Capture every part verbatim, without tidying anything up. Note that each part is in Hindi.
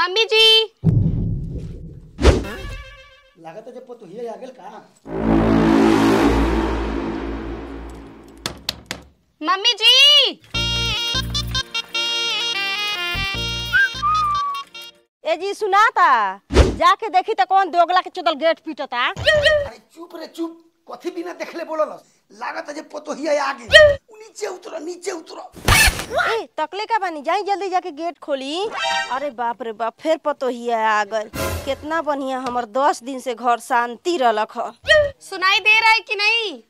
मम्मी जी लागत जब तू ही आ गेल का। मम्मी जी ए जी सुनाता जाके देखी तो कौन दोगला के चुदल गेट पीटता। अरे चुप रे चुप कथी बिना देखले बोललस लागत जब तो ही आ गेल। नीचे उतरो नीचे उतरो तकले का बनी जाई जल्दी जाके गेट खोली। अरे बाप रे बाप फिर पतो ही आ गल। कितना बढ़िया हमर दस दिन से घर शांति रहलक। सुनाई दे रहा है कि नहीं?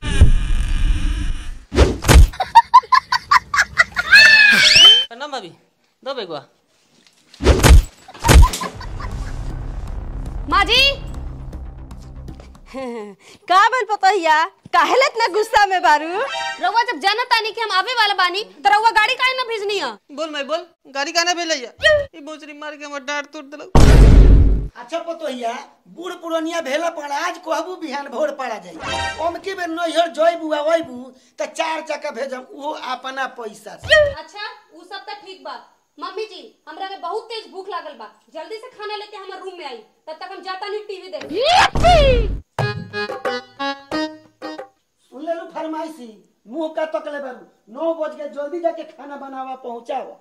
प्रणाम भाभी दो बेगुआ माँ जी। का बन पतोहिया काहेला इतना गुस्सा में बारू? रउआ जब जानत आनी कि हम आवे वाला बानी तो रउआ गाड़ी काहे ना भेजनी है? बोल मैं बोल गाड़ी काहे ना भेजलिया? ई बोचरी मार के हमर डांट तोड़ देलक। अच्छा पतोहिया बूढ़ पुरानिया भेला पर आज कहबू बिहान भोर पड़ा जाई ओमकी बेर नहियर जइबू आइबू त चार चक्का भेजब वो अपना पैसा से। अच्छा उ सब त ठीक बा। मम्मी जी हमरा के बहुत तेज भूख लागल बा जल्दी से खाना लेके हमर रूम में आई तब तक हम जाता नहीं टीवी देख। सुन ले लो फरमाइशी मुंह का तकले बारू नौ बज के जल्दी जाके खाना बनावा पहुंचाओ।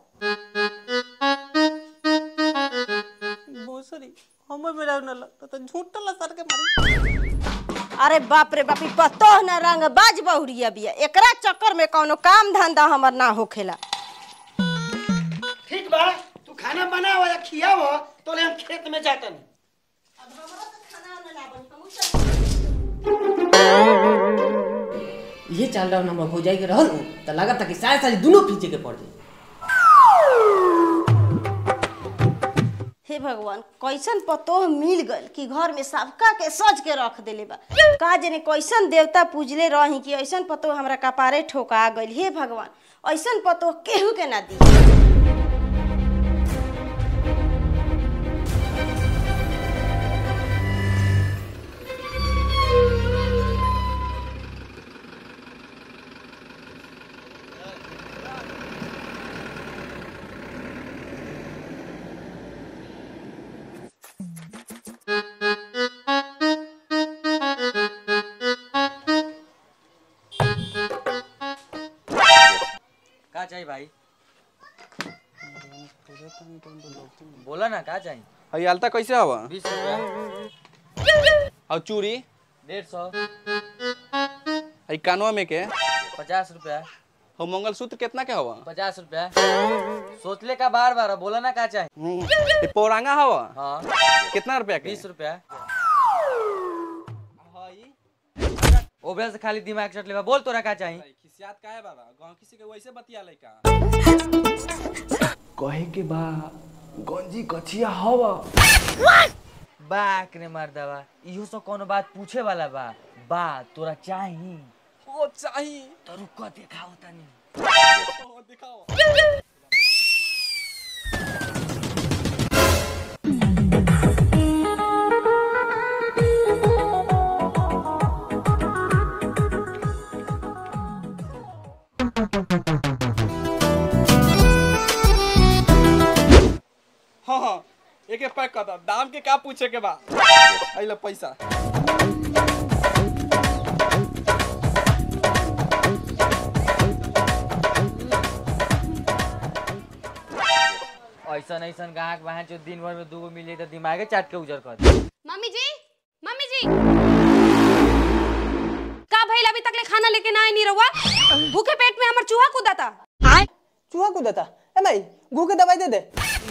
बोसरी हमर बेरा न लग त झूठला सर के मारी। अरे बाप रे बापी पतो न रंग बाज बहुरिया बिया एकरा चक्कर में कोनो काम धंधा हमर ना होखेला। ठीक बा तू खाना बनावा या खियावा तो हम खेत में जातन। अब हमरा तो खाना न लाबन हमहु ये चल रहा नंबर हो जाई के रहल त लागत कि सारी सारी दोनों पीछे के पड़ जाई। हे भगवान कैसन पतो मिल गल कि घर में सबका के सज के रख देले बा। का जने कैसन देवता पूजले रही कि ऐसन पतो हमरा कपारे ठोका गइल। हे भगवान ऐसन पतो केहू के ना दी। का चाहिए भाई बोला ना का चाहिए? अरे अलता कैसे हवा बीस रुपया और चूड़ी डेढ़ सौ अरे कानवा में के पचास रुपया हो मंगलसूत्र कितना के हवा पचास रुपया सोचले का बार बार बोला ना का चाहिए? पौरांगा हवा हाँ कितना रुपया के बीस रुपया। ओबरा से खाली दिमाग चट लेबा बोल तोरा का चाहिए? खिसियात का है बाबा गांव किसी के वैसे बतिया लइका कहे के बा गंजी कछिया हवा बाक रे मर्दावा इहो सो कोनो बात पूछे वाला बा बा तोरा चाहिए? ओ चाहिए तो रुक दिखाओ तनी ओ दिखाओ। के पैक कर दो दाम के का पूछे के बा आइला पैसा। ऐसा नहीं सन गाहक वहां जो दिन भर में दूगो मिले तो दिमाग चाट के उजर कर। मम्मी जी मम्मी जी का भइल अभी तकले खाना लेके ना आई नी रउआ? भूखे पेट में हमर चूहा कूदाता। हां चूहा कूदाता ए भाई गु के दवाई दे दे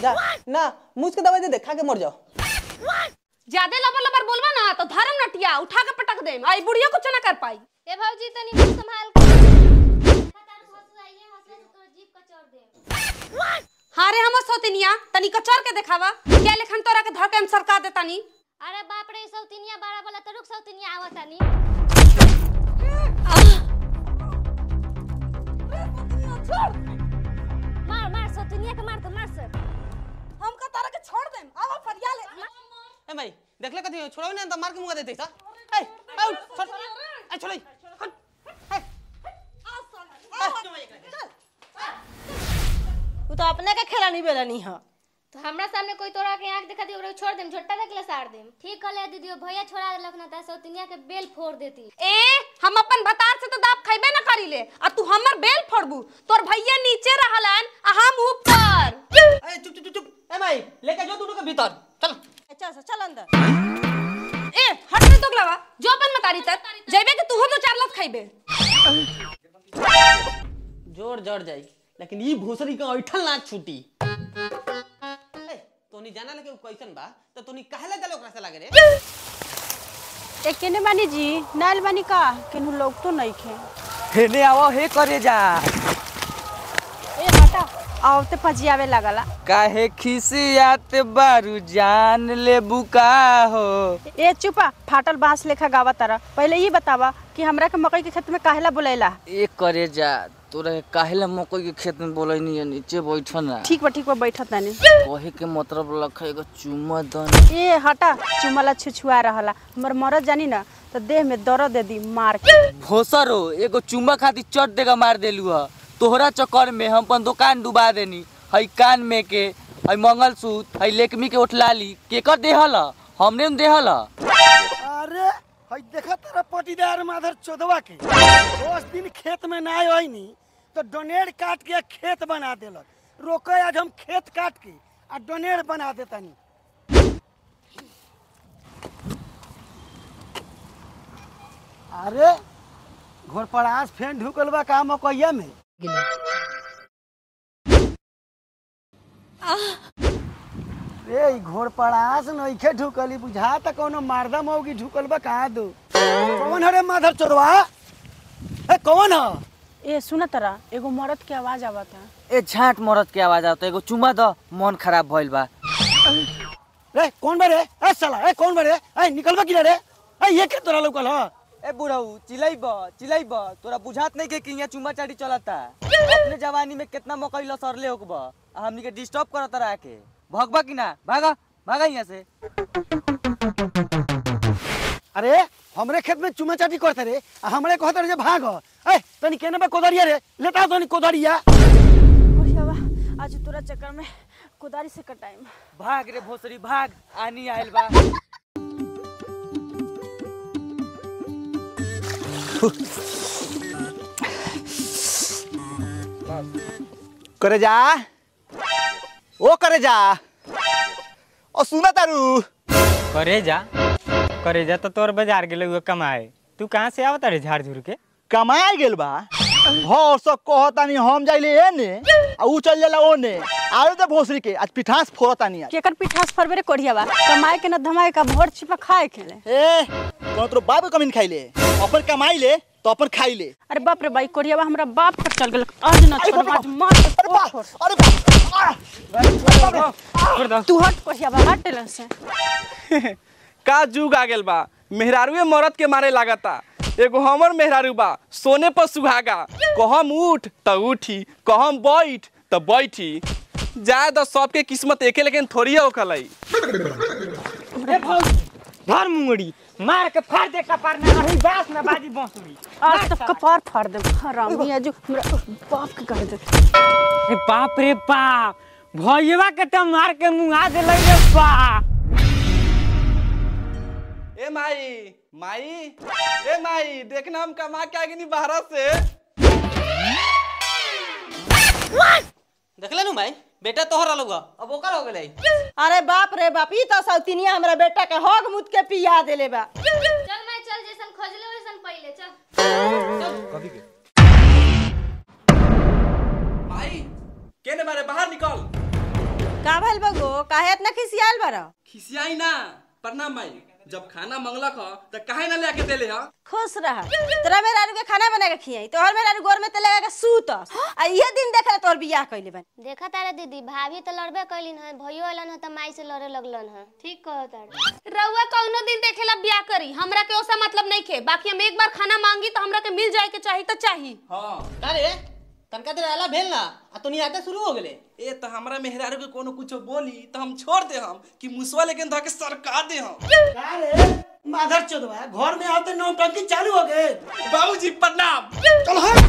जा, ना मुझ के दवाई दे दे खा के मर जाओ। ज्यादा लबर लबर बोलवा ना तो धरम नटिया उठा के पटक देम आई बुढ़िया कुछ ना कर पाई। ए भौजी तनी मुंह संभाल के खतर हसुआइए हसुआ तो जीभ कचर दे। हां रे हम सौतिनिया तनी कचर के देखावा क्या लेखन तोरा के धर के हम सरका देतानी। अरे बाप रे सौतिनिया बड़ा बोला तो रुक सौतिनिया आवतानी मार मार सौतिनिया के मार तो मार सर हमका तारा के छोड़ देम आवा फरिया ले। ए भाई देखले कथि छोड़ाव ने त मार के मुंगा दे देता। ए आउ छोड़ ए छोड़ई हट ए आ साला ओ तो अपने के खेला नहीं बेला नहीं ह तो हमरा सामने कोई तोरा के आंख दिखा दी ओकरा छोड़ देम, झोटा रखले साड़ देम। ठीक कहले दीदी, भैया छोड़ा देलक ना त सौतिनिया के बेल फोड़ देती। ए हम अपन बतार से तो दाब खइबे ना करिले आ तू हमर बेल फोड़बू। तोर भैया नीचे रहलन आ हम ऊपर। ए चुप चुप चुप ए भाई लेके जो दोनों के भीतर चल। अच्छा से चल अंदर। ए हट रे तोगलावा जो अपन मकारी तर जइबे के तू हो तो चार लात खइबे। जोर जोर जाई लेकिन ई भोसड़ी का ऐठल ना छूटी। तोनी जाना लगे कैसन बा त तोनी कहले दल ओकरा से लागे रे ए केने मानी जी नाल मानी का केनु लोग तो नहीं खे हेने आओ हे करे जा। ए हटा आवते फजियावे लागला काहे खिसियात बारू जान ले बुका हो। ए चुपा फाटल बांस लेखा गावा तारा। पहले ई बतावा कि हमरा के मकई के खेत में काहेला बुलाइला। ए करे जा तोरा काहेला मकई के खेत में बोलै नी नीचे बैठना। ठीक बा ठीक बा बैठत नहीं कहे के मतलब लख एगो चुम्मा दन। ए हटा चुम्माला छुछुआ रहला हमर मरद जानी ना तो देह में दर्द दे दी मार के। भोसरो एगो चुम्मा खाती चट देगा मार देलु ह तोहरा चक्कर में हम अपन दुकान डुबा देनी। हई कान में के हई मंगलसूत्र हई लेकमी के ओठलाली केकर देहला हमने देहला। अरे हई देखा तेरा पटीदार माधर चोदवा के दस दिन खेत में ना आई नी तो डोनेर काट के खेत बना देलक। रोके आज हम खेत काट के आ डोनेर बना देता नी। अरे घर पर आज फेन ढुकल बा काम मकइया में। रे घोर पड़ास नइखे ढुकली बुझा त कोनो मारदा मौगी ढुकल बा कहां दो। कौन हरे माधर चोरवा ए कौन ह? ए सुन तरा एगो मरद के आवाज आवत है। ए झाट मरद के आवाज आवत एगो चुमा द मन खराब भइल बा। रे कौन बा रे? ए साला ए कौन बा रे? ए निकलबा कि रे? ए ये के तोरा लौकल ह? ए बुढ़ऊ चिल्लाइब चिल्लाइब तोरा बुझात नहीं के किया चुमा चाटी चलता। अपने जवानी में कितना मकई लसरले होकब आ हमनी के डिस्टर्ब करत रहा के भगबा कि ना भागा भागा यहां से। अरे हमरे खेत में चुमा चाटी करत रे आ हमरे कहत रे भाग। ए तनी केने बा कोदरिया रे लेता तनी कोदरिया। ओहियावा आज तोरा चक्कर में कोदारी से कटाइम। भाग रे भोसड़ी भाग आनी आइल बा। करे जा ओ करे जा ओ सुना तारू करे जा करे जा तो तोर बाजार गेल कमाए तू कहां से आवत रे झाड़ झूर के कमाए गेल बा। हो सब कहतानी हम जाइले एने आ उ चल जाला ओने आरो त भोसरी के आज पिठास फोरतानी। केकर पिठास फरबे रे कोढ़ियावा कमाए के न धमाए का भोर छिपा खाए खेले। ए कोतरो बाप कमिन खाइले अपन कमाई ले तो अपन खाई ले। अरे बाप रे भाई कोढ़ियावा हमरा बाप पर चल गेल आज न छोड़ आज मार। अरे बाप अरे बाप तू हट कोढ़ियावा हट ले से का जुग आ गेल बा। मेहरारुए मरद के मारे लागता एगो हमर मेहरारू बा सोने पर सुहागा। कहम उठ त उठी कहम बैठ त बैठी। जाए द सबके किस्मत एके लेकिन थोड़ी होखलै। रे भौस धर मुंगड़ी मार के फाड़ दे कपार ना रही बास ना बाजी बांसुरी आज तक कपार फाड़ दे हरामी आज हमरा बाप के कर दे। ए बाप रे बाप भइवा के त मार के मुंगा देलै रे बा। ए माई माई ए माई देखना हम कमा के आगे नहीं बाहर से देख लेनु माई बेटा तोहरा लौगा अब ओकर हो गेलै। अरे बाप रे बाप ई त सौतिनिया हमरा बेटा के हग मुद के पिया देले बा। चल माई चल जैसन खोजले वैसन पहिले चल चल कभी के माई केने मारे बाहर निकल। का भइल बगो काहे इतना खिसियाल बारा? खिसियाई ना परना माई जब खाना मंगला खा त काहे ना लेके देले ह। खुश रह तोरा मेहरारू के खाना बना के खियाई तोहर मेहरारू गोर में त लगा के सूत आ इहे दिन देखला तोर बियाह कइले बन। देखा तारे दीदी भाभी त लड़बे कइलिन ह भइयो आलन ह त माई से लड़े लगलन ह। ठीक कह तारे रउवा कोनो दिन देखला बियाह करी हमरा के ओसा मतलब नहीं खे। बाकी हम एक बार खाना मांगी त हमरा के मिल जाए के चाहि त चाहि। हां तारे तनका देर आला भेल ना आ तोनी आते शुरू हो गेले। ए त हमरा मेहरारू के कोनो कुछो बोली त हम छोड़ दे हम कि मुसवा लेकिन धके सरका दे हम। का रे माधर चोदवा घर में आते नौटंकी चालू हो गए। बाबूजी प्रणाम चल हट।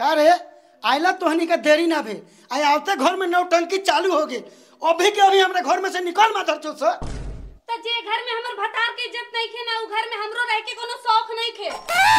का रे आइला तोहनी का देरी ना भे आय आते घर में नौटंकी चालू हो गए अभी के अभी हमरा घर में से निकाल माधर चोद से। त जे घर में हमर भतार के इज्जत नहीं खे ना उ घर में हमरो रह के कोनो शौक नहीं खे।